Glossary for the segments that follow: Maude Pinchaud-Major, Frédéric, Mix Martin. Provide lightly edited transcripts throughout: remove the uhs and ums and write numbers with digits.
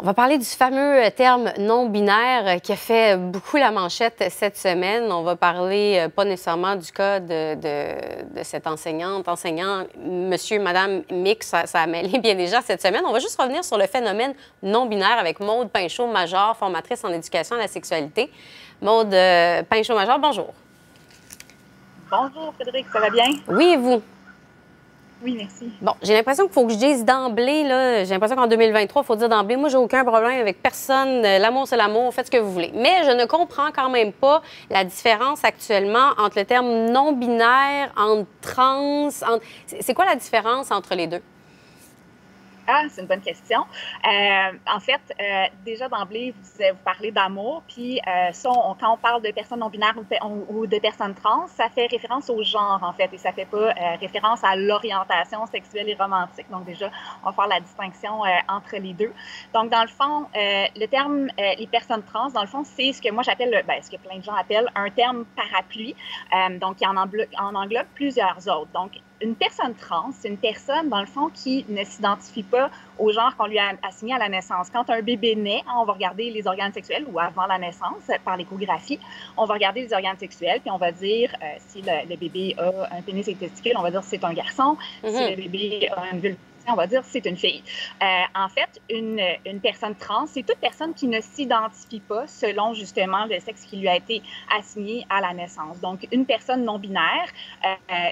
On va parler du fameux terme non-binaire qui a fait beaucoup la manchette cette semaine. On va parler pas nécessairement du cas de cette enseignant, monsieur, madame Mix, ça a mêlé bien déjà cette semaine. On va juste revenir sur le phénomène non-binaire avec Maude Pinchaud-Major, formatrice en éducation à la sexualité. Maude Pinchaud-Major, bonjour. Bonjour Frédéric, ça va bien? Oui, et vous? Oui, merci. Bon, j'ai l'impression qu'il faut que je dise d'emblée, là, j'ai l'impression qu'en 2023, il faut dire d'emblée, moi, j'ai aucun problème avec personne, l'amour, c'est l'amour, faites ce que vous voulez. Mais je ne comprends quand même pas la différence actuellement entre le terme non-binaire, entre trans, entre... C'est quoi la différence entre les deux? Ah, c'est une bonne question. Déjà d'emblée, vous parlez d'amour, puis quand on parle de personnes non-binaires ou de personnes trans, ça fait référence au genre, en fait, et ça fait pas référence à l'orientation sexuelle et romantique. Donc déjà, on va faire la distinction entre les deux. Donc dans le fond, le terme les personnes trans, dans le fond, c'est ce que moi j'appelle, ce que plein de gens appellent un terme parapluie, donc qui en englobe plusieurs autres. Donc, une personne trans, c'est une personne, dans le fond, qui ne s'identifie pas au genre qu'on lui a assigné à la naissance. Quand un bébé naît, on va regarder les organes sexuels, ou avant la naissance, par l'échographie, on va regarder les organes sexuels, puis on va dire, si le bébé a un pénis et des testicules, on va dire c'est un garçon. Mm-hmm. Si le bébé a une vulve, on va dire c'est une fille. En fait, une personne trans, c'est toute personne qui ne s'identifie pas selon justement le sexe qui lui a été assigné à la naissance. Donc, une personne non-binaire,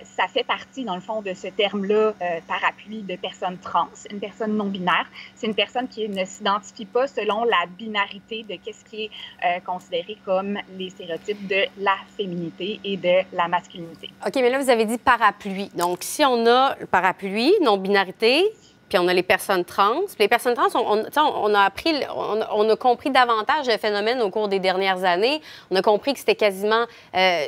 ça fait partie dans le fond de ce terme-là parapluie de personne trans. Une personne non-binaire, c'est une personne qui ne s'identifie pas selon la binarité de qu'est-ce qui est considéré comme les stéréotypes de la féminité et de la masculinité. OK, mais là, vous avez dit parapluie. Donc, si on a le parapluie, non-binarité, puis on a les personnes trans. Puis les personnes trans, on a compris davantage le phénomène au cours des dernières années. On a compris que c'était quasiment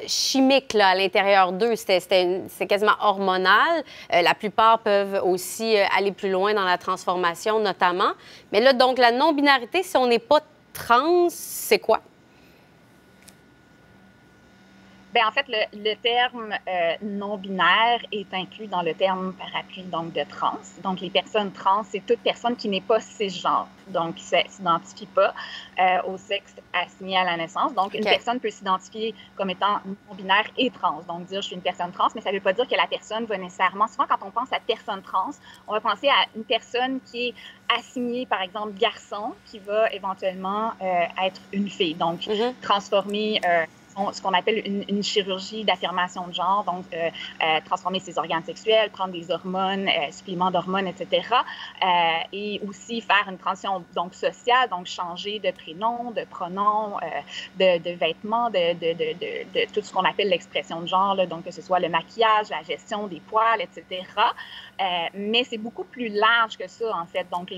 chimique là, à l'intérieur d'eux. C'était quasiment hormonal. La plupart peuvent aussi aller plus loin dans la transformation, notamment. Mais là, donc, la non-binarité, si on n'est pas trans, c'est quoi? Bien, en fait, le terme non-binaire est inclus dans le terme parapluie donc de trans. Donc, les personnes trans, c'est toute personne qui n'est pas cisgenre, donc qui ne s'identifie pas au sexe assigné à la naissance. Donc, okay. Une personne peut s'identifier comme étant non-binaire et trans. Donc, dire je suis une personne trans, mais ça ne veut pas dire que la personne va nécessairement... Souvent, quand on pense à personne trans, on va penser à une personne qui est assignée, par exemple, garçon, qui va éventuellement être une fille. Donc, transformée... ce qu'on appelle une chirurgie d'affirmation de genre, donc transformer ses organes sexuels, prendre des hormones, suppléments d'hormones, etc. Et aussi faire une transition donc, sociale, donc changer de prénom, de pronom, de vêtements, de tout ce qu'on appelle l'expression de genre, là, donc que ce soit le maquillage, la gestion des poils, etc. Mais c'est beaucoup plus large que ça, en fait. Donc,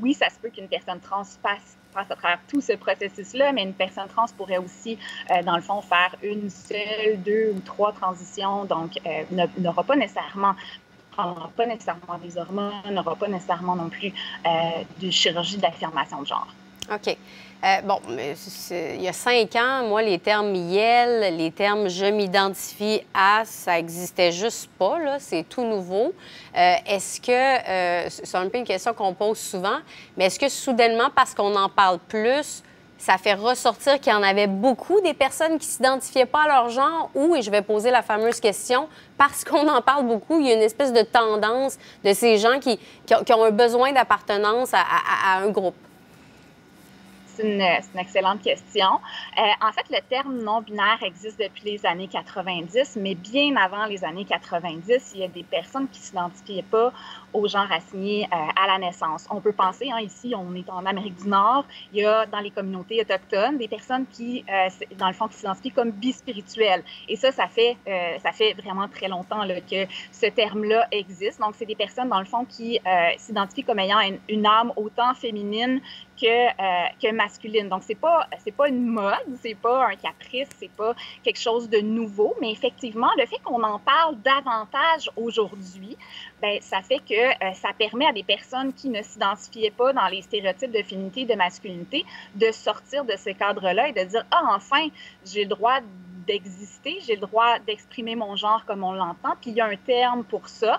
oui, ça se peut qu'une personne trans passe à travers tout ce processus-là, mais une personne trans pourrait aussi, dans le fond, faire une seule, deux ou trois transitions, donc n'aura pas nécessairement... n'aura pas nécessairement des hormones, n'aura pas nécessairement non plus de chirurgie d'affirmation de genre. OK. Bon, il y a 5 ans, moi, les termes « yel », les termes « je m'identifie à », ça n'existait juste pas, là, c'est tout nouveau. Est-ce que, c'est un peu une question qu'on pose souvent, mais est-ce que soudainement, parce qu'on en parle plus, ça fait ressortir qu'il y en avait beaucoup des personnes qui ne s'identifiaient pas à leur genre ou, et je vais poser la fameuse question, parce qu'on en parle beaucoup, il y a une espèce de tendance de ces gens qui ont un besoin d'appartenance à un groupe? C'est une excellente question. En fait, le terme non-binaire existe depuis les années 90, mais bien avant les années 90, il y a des personnes qui ne s'identifiaient pas au genre assigné à la naissance. On peut penser, hein, ici, on est en Amérique du Nord, il y a dans les communautés autochtones des personnes qui, dans le fond, qui s'identifient comme bispirituelles. Et ça fait vraiment très longtemps là, que ce terme-là existe. Donc, c'est des personnes, dans le fond, qui s'identifient comme ayant une âme autant féminine que masculine. Donc, c'est pas une mode, c'est pas un caprice, c'est pas quelque chose de nouveau, mais effectivement, le fait qu'on en parle davantage aujourd'hui, bien, ça fait que ça permet à des personnes qui ne s'identifiaient pas dans les stéréotypes de féminité et de masculinité de sortir de ce cadre-là et de dire « Ah, enfin, j'ai le droit d'exister, j'ai le droit d'exprimer mon genre comme on l'entend, puis il y a un terme pour ça,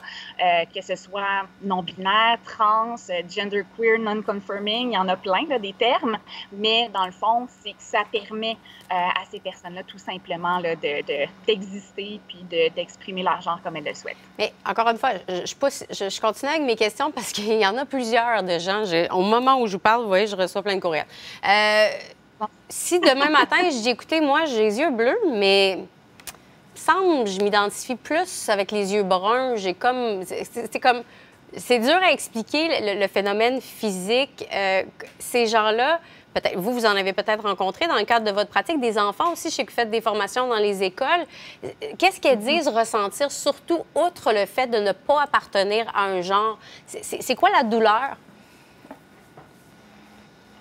que ce soit non-binaire, trans, genderqueer, non-conforming, il y en a plein là, des termes, mais dans le fond, c'est que ça permet à ces personnes-là tout simplement là, d'exister puis d'exprimer leur genre comme elles le souhaitent. Mais encore une fois, je continue avec mes questions parce qu'il y en a plusieurs de gens. Au moment où je vous parle, vous voyez, je reçois plein de courriels. Si demain matin, je dis, écoutez, moi, j'ai les yeux bleus, mais il semble je m'identifie plus avec les yeux bruns. J'ai comme... C'est dur à expliquer, le phénomène physique. Ces gens-là, peut-être vous en avez peut-être rencontré dans le cadre de votre pratique, des enfants aussi, je sais que vous faites des formations dans les écoles. Qu'est-ce qu'elles disent ressentir, surtout outre le fait de ne pas appartenir à un genre? C'est quoi la douleur?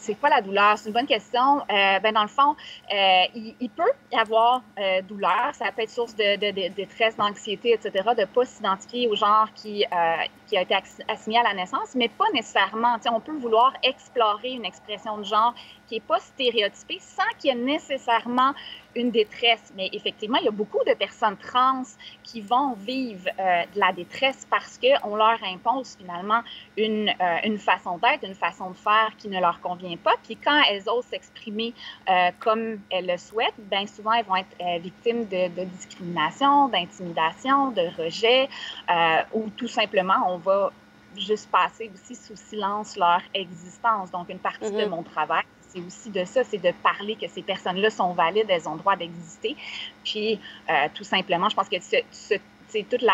C'est quoi la douleur? C'est une bonne question. Dans le fond, il peut y avoir douleur. Ça peut être source de détresse, d'anxiété, etc., de ne pas s'identifier au genre qui a été assigné à la naissance, mais pas nécessairement. T'sais, on peut vouloir explorer une expression de genre qui n'est pas stéréotypée sans qu'il y ait nécessairement une détresse. Mais effectivement, il y a beaucoup de personnes trans qui vont vivre de la détresse parce qu'on leur impose finalement une façon d'être, une façon de faire qui ne leur convient pas. Puis quand elles osent s'exprimer comme elles le souhaitent, bien souvent, elles vont être victimes de discrimination, d'intimidation, de rejet, ou tout simplement, on va juste passer aussi sous silence leur existence. Donc, une partie de mon travail, c'est aussi de ça, c'est de parler que ces personnes-là sont valides, elles ont le droit d'exister. Puis, tout simplement, je pense que c'est toute la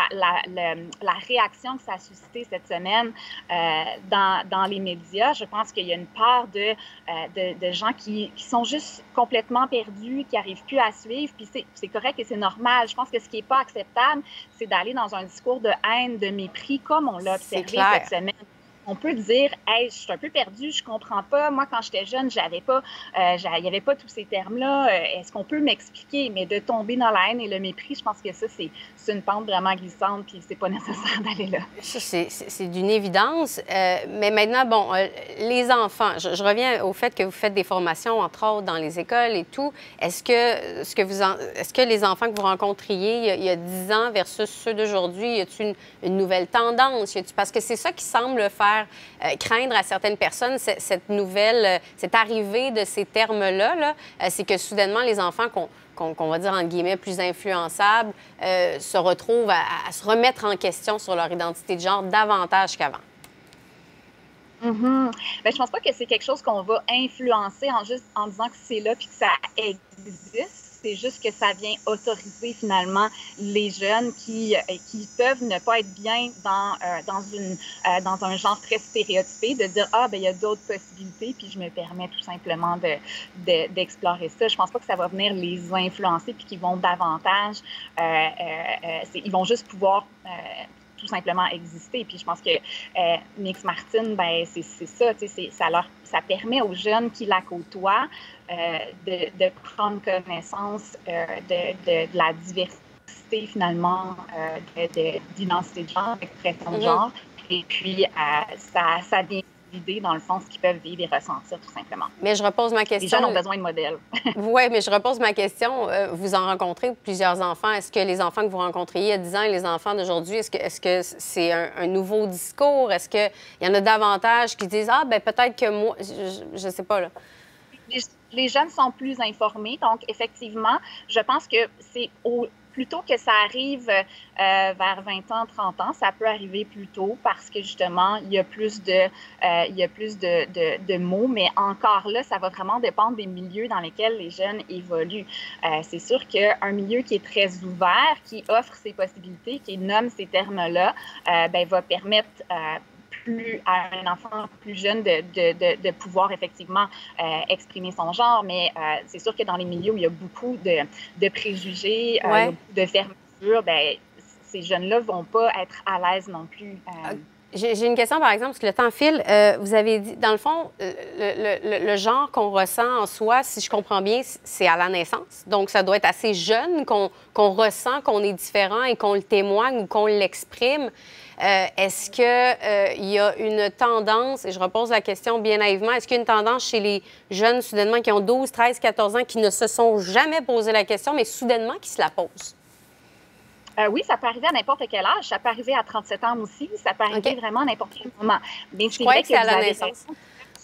réaction que ça a suscité cette semaine dans les médias. Je pense qu'il y a une part de gens qui sont juste complètement perdus, qui n'arrivent plus à suivre, puis c'est correct et c'est normal. Je pense que ce qui n'est pas acceptable, c'est d'aller dans un discours de haine, de mépris, comme on l'a observé cette semaine. On peut dire, hey, je suis un peu perdue, je comprends pas. Moi, quand j'étais jeune, il n'y avait pas tous ces termes-là. Est-ce qu'on peut m'expliquer? Mais de tomber dans la haine et le mépris, je pense que ça, c'est une pente vraiment glissante, puis c'est pas nécessaire d'aller là. C'est d'une évidence. Mais maintenant, bon, les enfants, je reviens au fait que vous faites des formations, entre autres, dans les écoles et tout. Est-ce que les enfants que vous rencontriez il y a 10 ans versus ceux d'aujourd'hui, y a-t-il une nouvelle tendance? Parce que c'est ça qui semble faire craindre à certaines personnes cette arrivée de ces termes-là, c'est que soudainement, les enfants qu'on va dire, entre guillemets, plus influençables, se retrouvent à se remettre en question sur leur identité de genre davantage qu'avant. Bien, je pense pas que c'est quelque chose qu'on va influencer en disant que c'est là puis que ça existe. C'est juste que ça vient autoriser finalement les jeunes qui peuvent ne pas être bien dans un genre très stéréotypé, de dire « Ah, bien, il y a d'autres possibilités, puis je me permets tout simplement d'explorer ça. » Je pense pas que ça va venir les influencer, puis qu'ils vont davantage... ils vont juste pouvoir... tout simplement exister. Puis je pense que Mix Martin, ben c'est ça, ça permet aux jeunes qui la côtoient de prendre connaissance de la diversité, finalement, d'identité de genre, d'expression de genre. Et puis, ça vient l'idée, dans le fond, ce qu'ils peuvent vivre et ressentir, tout simplement. Mais je repose ma question... Les jeunes ont besoin de modèles. Oui, mais je repose ma question. Vous en rencontrez plusieurs enfants. Est-ce que les enfants que vous rencontriez il y a 10 ans et les enfants d'aujourd'hui, est-ce que c'est un nouveau discours? Est-ce qu'il y en a davantage qui disent « Ah, bien, peut-être que moi... » Je ne sais pas, là. Les jeunes sont plus informés. Donc, effectivement, je pense que c'est... Plutôt que ça arrive vers 20 ans, 30 ans, ça peut arriver plus tôt parce que, justement, il y a plus de mots. Mais encore là, ça va vraiment dépendre des milieux dans lesquels les jeunes évoluent. C'est sûr qu'un milieu qui est très ouvert, qui offre ses possibilités, qui nomme ces termes-là, va permettre... à un enfant plus jeune de pouvoir effectivement exprimer son genre, mais c'est sûr que dans les milieux où il y a beaucoup de préjugés, de fermeture, bien, ces jeunes-là ne vont pas être à l'aise non plus. J'ai une question, par exemple, parce que le temps file. Vous avez dit, dans le fond, le genre qu'on ressent en soi, si je comprends bien, c'est à la naissance. Donc, ça doit être assez jeune qu'on ressent qu'on est différent et qu'on le témoigne ou qu'on l'exprime. Est-ce qu'il y a une tendance, et je repose la question bien naïvement, est-ce qu'il y a une tendance chez les jeunes soudainement qui ont 12, 13, 14 ans, qui ne se sont jamais posé la question, mais soudainement qui se la posent? Oui, ça peut arriver à n'importe quel âge. Ça peut arriver à 37 ans aussi. Ça peut arriver vraiment à n'importe quel moment. Bien, je crois que c'est à la naissance.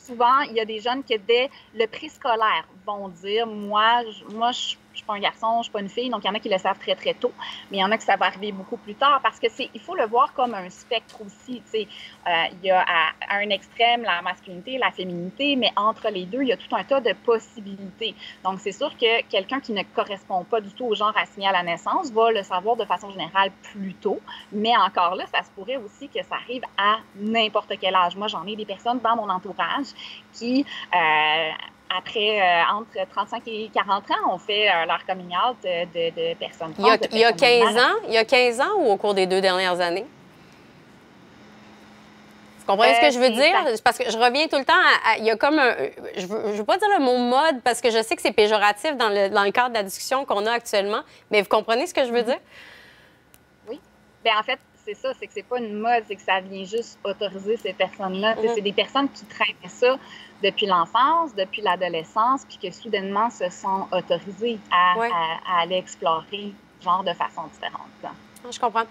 Souvent, il y a des jeunes qui, dès le préscolaire, vont dire « moi, je ne suis pas un garçon, je ne suis pas une fille », donc il y en a qui le savent très, très tôt, mais il y en a que ça va arriver beaucoup plus tard, parce que il faut le voir comme un spectre aussi, tu sais, il y a à un extrême la masculinité, la féminité, mais entre les deux, il y a tout un tas de possibilités. Donc, c'est sûr que quelqu'un qui ne correspond pas du tout au genre assigné à la naissance va le savoir de façon générale plus tôt, mais encore là, ça se pourrait aussi que ça arrive à n'importe quel âge. Moi, j'en ai des personnes dans mon entourage qui... après, entre 35 et 40 ans, on fait leur coming out de personnes trans. Il y a 15 ans ou au cours des 2 dernières années? Vous comprenez ce que je veux dire? Bien. Parce que je reviens tout le temps à... Il y a comme un... Je veux pas dire le mot mode parce que je sais que c'est péjoratif dans le cadre de la discussion qu'on a actuellement, mais vous comprenez ce que je veux dire? Oui. Bien, en fait, c'est ça, c'est que c'est pas une mode, c'est que ça vient juste autoriser ces personnes-là. Mm-hmm. C'est des personnes qui traînent ça depuis l'enfance, depuis l'adolescence, puis que soudainement se sont autorisées à aller explorer, genre de façon différente. Je comprends.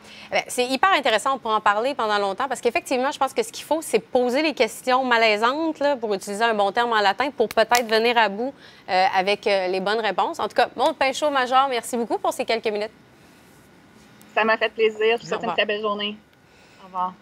C'est hyper intéressant, on pourra en parler pendant longtemps, parce qu'effectivement, je pense que ce qu'il faut, c'est poser les questions malaisantes, là, pour utiliser un bon terme en latin, pour peut-être venir à bout avec les bonnes réponses. En tout cas, Maude Pinchaud-Major, merci beaucoup pour ces quelques minutes. Ça m'a fait plaisir. Je vous souhaite une très belle journée. Au revoir.